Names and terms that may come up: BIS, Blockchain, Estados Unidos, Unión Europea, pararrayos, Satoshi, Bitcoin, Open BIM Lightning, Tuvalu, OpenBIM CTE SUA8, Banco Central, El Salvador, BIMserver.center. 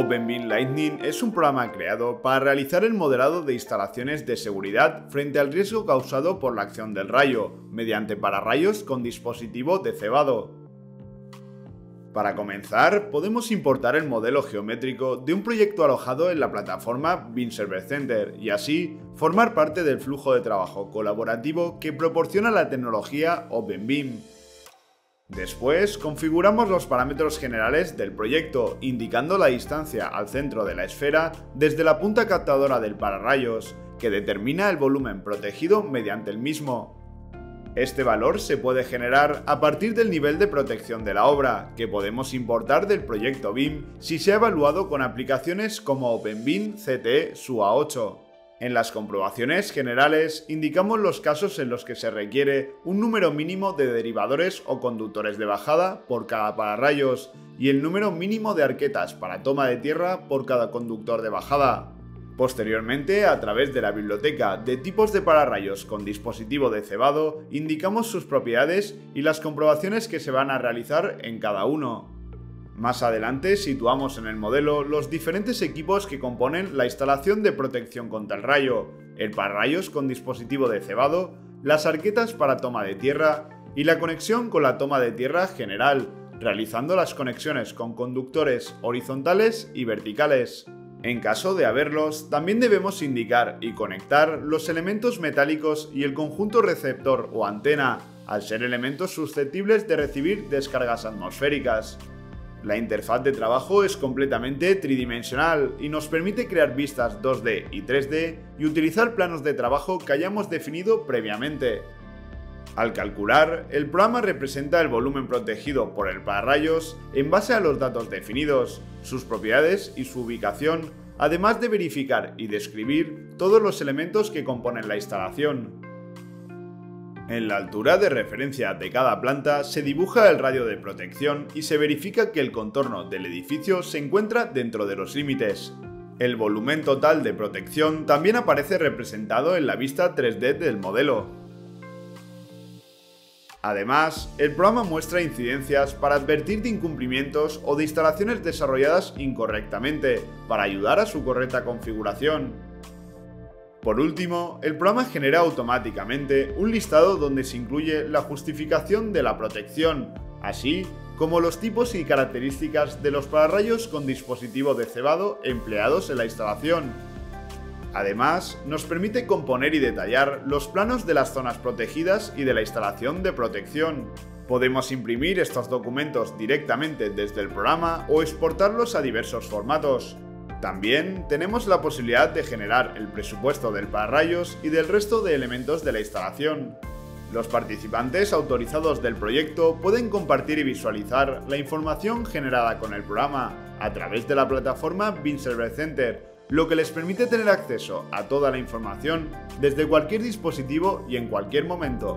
Open BIM Lightning es un programa creado para realizar el modelado de instalaciones de seguridad frente al riesgo causado por la acción del rayo, mediante pararrayos con dispositivo de cebado. Para comenzar, podemos importar el modelo geométrico de un proyecto alojado en la plataforma BIMserver.center y así formar parte del flujo de trabajo colaborativo que proporciona la tecnología OpenBIM. Después, configuramos los parámetros generales del proyecto, indicando la distancia al centro de la esfera desde la punta captadora del pararrayos, que determina el volumen protegido mediante el mismo. Este valor se puede generar a partir del nivel de protección de la obra, que podemos importar del proyecto BIM si se ha evaluado con aplicaciones como OpenBIM CTE SUA8. En las comprobaciones generales indicamos los casos en los que se requiere un número mínimo de derivadores o conductores de bajada por cada pararrayos y el número mínimo de arquetas para toma de tierra por cada conductor de bajada. Posteriormente, a través de la biblioteca de tipos de pararrayos con dispositivo de cebado, indicamos sus propiedades y las comprobaciones que se van a realizar en cada uno. Más adelante, situamos en el modelo los diferentes equipos que componen la instalación de protección contra el rayo, el pararrayos con dispositivo de cebado, las arquetas para toma de tierra y la conexión con la toma de tierra general, realizando las conexiones con conductores horizontales y verticales. En caso de haberlos, también debemos indicar y conectar los elementos metálicos y el conjunto receptor o antena, al ser elementos susceptibles de recibir descargas atmosféricas. La interfaz de trabajo es completamente tridimensional y nos permite crear vistas 2D y 3D y utilizar planos de trabajo que hayamos definido previamente. Al calcular, el programa representa el volumen protegido por el pararrayos en base a los datos definidos, sus propiedades y su ubicación, además de verificar y describir todos los elementos que componen la instalación. En la altura de referencia de cada planta se dibuja el radio de protección y se verifica que el contorno del edificio se encuentra dentro de los límites. El volumen total de protección también aparece representado en la vista 3D del modelo. Además, el programa muestra incidencias para advertir de incumplimientos o de instalaciones desarrolladas incorrectamente, para ayudar a su correcta configuración. Por último, el programa genera automáticamente un listado donde se incluye la justificación de la protección, así como los tipos y características de los pararrayos con dispositivo de cebado empleados en la instalación. Además, nos permite componer y detallar los planos de las zonas protegidas y de la instalación de protección. Podemos imprimir estos documentos directamente desde el programa o exportarlos a diversos formatos. También tenemos la posibilidad de generar el presupuesto del pararrayos y del resto de elementos de la instalación. Los participantes autorizados del proyecto pueden compartir y visualizar la información generada con el programa a través de la plataforma BIMserver.center, lo que les permite tener acceso a toda la información desde cualquier dispositivo y en cualquier momento.